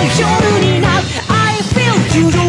夜になる。I feel you do